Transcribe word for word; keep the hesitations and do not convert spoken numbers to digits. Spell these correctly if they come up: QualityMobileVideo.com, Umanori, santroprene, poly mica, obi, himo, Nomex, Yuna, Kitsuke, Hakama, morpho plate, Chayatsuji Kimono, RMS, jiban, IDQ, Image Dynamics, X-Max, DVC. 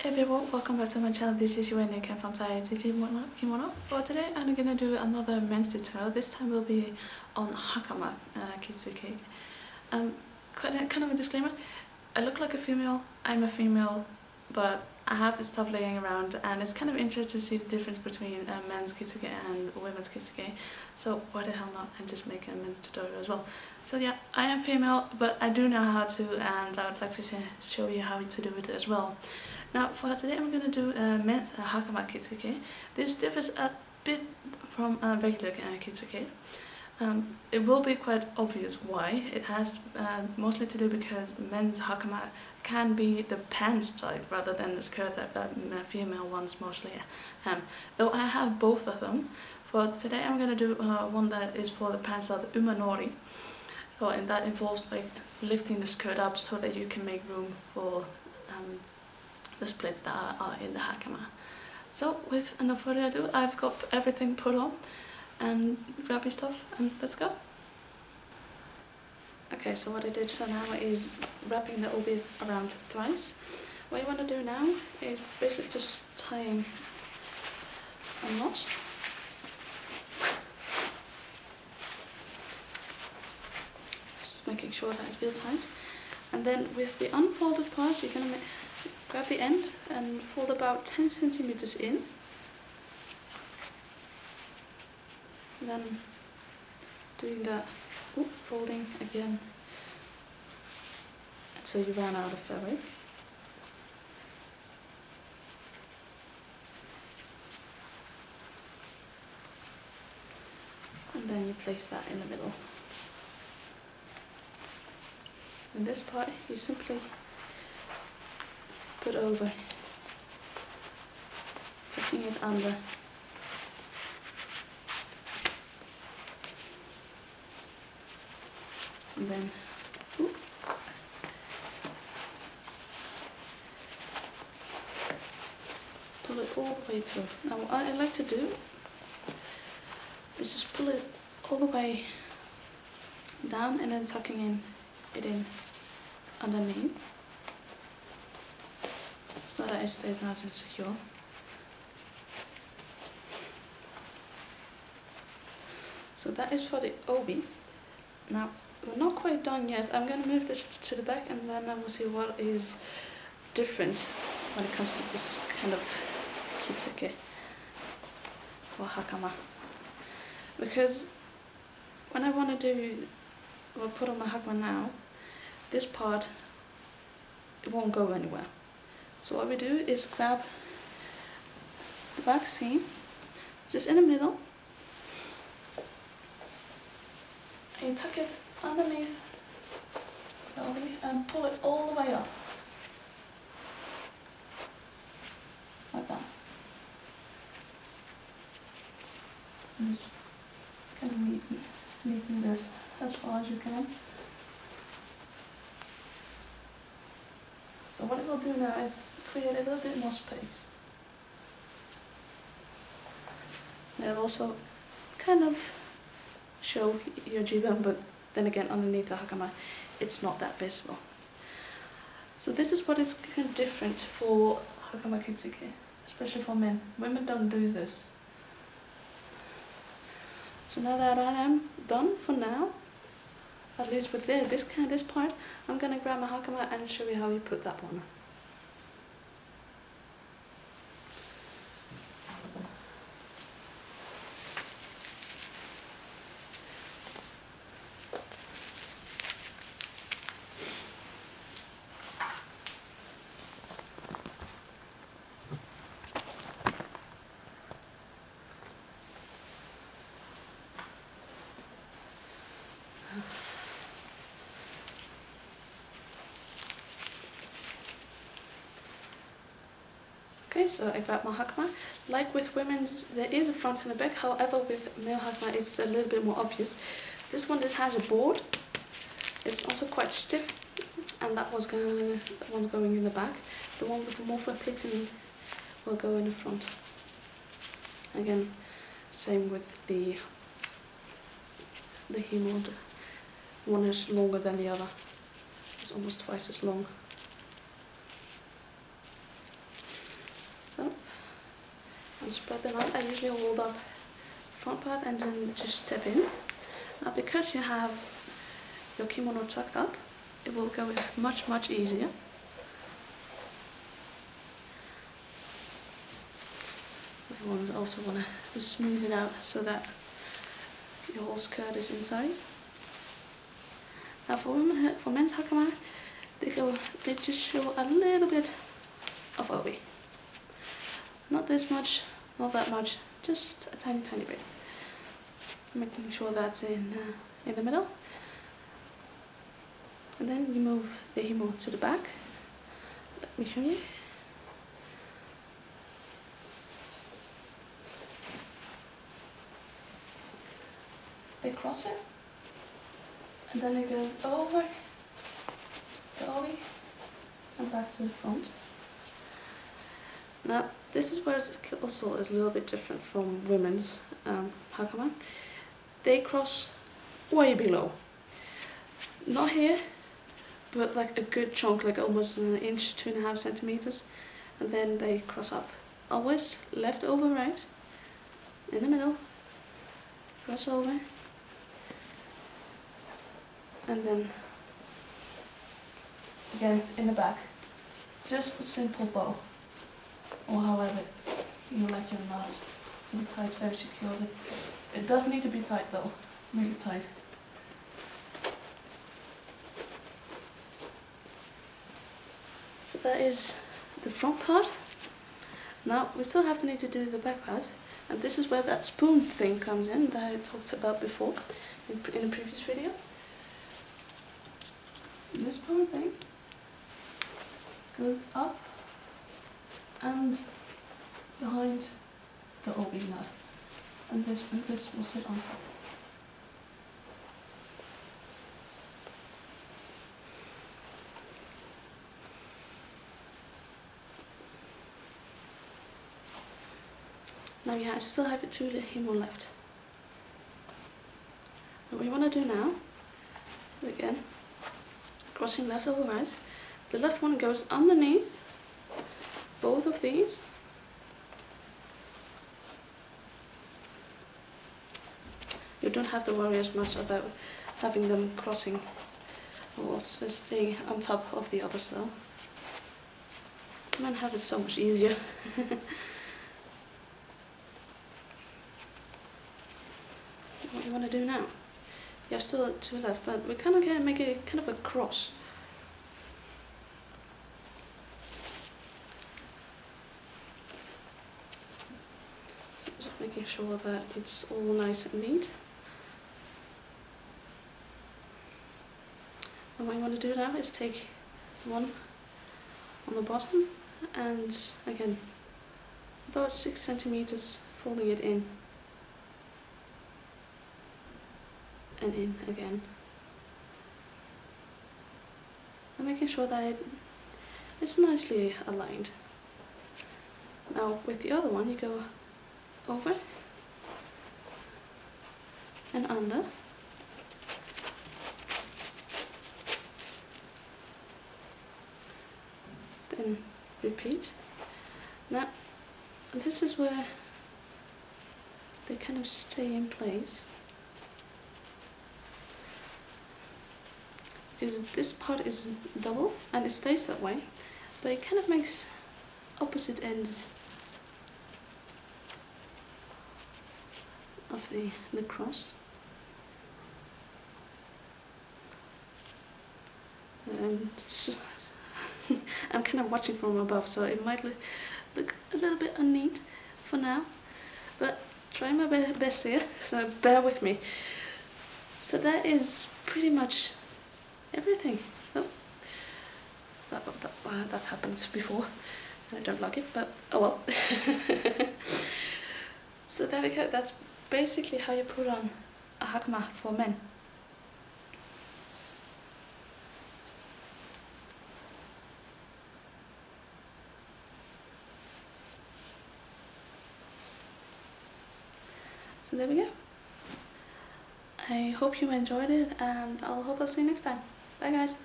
Hey everyone, welcome back to my channel. This is Yuna again from Chayatsuji Kimono. For today I'm gonna do another men's tutorial. This time will be on Hakama uh, Kitsuke. Um, kind of a disclaimer, I look like a female, I'm a female, but I have this stuff laying around and it's kind of interesting to see the difference between uh, men's Kitsuke and women's Kitsuke. So why the hell not and just make a men's tutorial as well. So yeah, I am female, but I do know how to, and I would like to sh show you how to do it as well. Now for today I'm going to do uh, men's uh, Hakama Kitsuke. This differs a bit from uh, regular uh, Kitsuke. Um, it will be quite obvious why. It has uh, mostly to do because men's Hakama can be the pants type rather than the skirt type that uh, female ones mostly um, though I have both of them. For today I'm going to do uh, one that is for the pants type, Umanori. So and that involves like lifting the skirt up so that you can make room for um, the splits that are, are in the Hakama. So with no further ado, I've got everything put on and grab your stuff and let's go. Okay, so what I did for now is wrapping the obi around thrice. What you want to do now is basically just tying a knot. Just making sure that it's real tight. And then with the unfolded part, you're going to grab the end and fold about ten centimeters in. And then doing that, oop, folding again until you run out of fabric. And then you place that in the middle. In this part, you simply put over, tucking it under. And then, ooh, pull it all the way through. Now what I like to do is just pull it all the way down and then tucking in it in underneath so that it stays nice and secure. So that is for the obi. Now, we're not quite done yet. I'm going to move this to the back and then I will see what is different when it comes to this kind of Kitsuke or Hakama. Because when I want to do, well, put on my Hakama now, this part, it won't go anywhere. So what we do is grab the back seam, just in the middle, and you tuck it underneath the obi and pull it all the way up, like that. And just kind of meet, meeting this as far as you can. So what it will do now is create a little bit more space. And it'll also kind of show your jiban, but then again underneath the Hakama it's not that visible. So this is what is kind of different for Hakama Kitsuke, especially for men. Women don't do this. So now that I am done for now, at least with this kind of this part, I'm gonna grab my Hakama and show you how you put that on. Okay, so I grabbed my Hakama. Like with women's, there is a front and a back, however with male Hakama it's a little bit more obvious. This one, this has a board, it's also quite stiff, and that, was going, that one's going in the back. The one with the morpho plate will go in the front. Again, same with the the himo. One is longer than the other, it's almost twice as long. and spread them out. I usually hold up the front part and then just step in. Now because you have your kimono tucked up, it will go much much easier. I also want to smooth it out so that your whole skirt is inside. Now for women, for men's hakama, they go, they just show a little bit of obi. Not this much, not that much, just a tiny tiny bit. Making sure that's in uh, in the middle. And then you move the himo to the back. Let me show you. They cross it, and then it goes over the obi and back to the front. Now this is where it's also is a little bit different from women's um, hakama. They cross way below, not here, but like a good chunk, like almost an inch, two and a half centimeters, and then they cross up. Always left over right, in the middle, cross over. And then again in the back, just a simple bow, or however you like your knot to be tied very securely. It does need to be tight though, really tight. So that is the front part. Now we still have to need to do the back part, and this is where that spoon thing comes in that I talked about before in, in a previous video. This spoon thing goes up and behind the obi nut, and this and this will sit on top. Now yeah, I still have it two himo left. What we want to do now, again, crossing left over right, the left one goes underneath both of these, you don't have to worry as much about having them crossing or staying on top of the others though. Men have it so much easier. What you want to do now? You have still two left, but we kind of make it kind of a cross. Just making sure that it's all nice and neat. And what you want to do now is take one on the bottom and again about six centimeters, folding it in. And in again. I'm making sure that it, it's nicely aligned. Now with the other one you go over and under then repeat. Now this is where they kind of stay in place, because this part is double and it stays that way, but it kind of makes opposite ends of the, the cross. And so I'm kind of watching from above, so it might look, look a little bit unneat for now, but try my best here, so bear with me. So that is pretty much everything. Oh, that, that, uh, that happened before and I don't like it, but oh well. So there we go, that's basically how you put on a hakama for men. So there we go. I hope you enjoyed it and I'll hope I'll see you next time. Bye guys!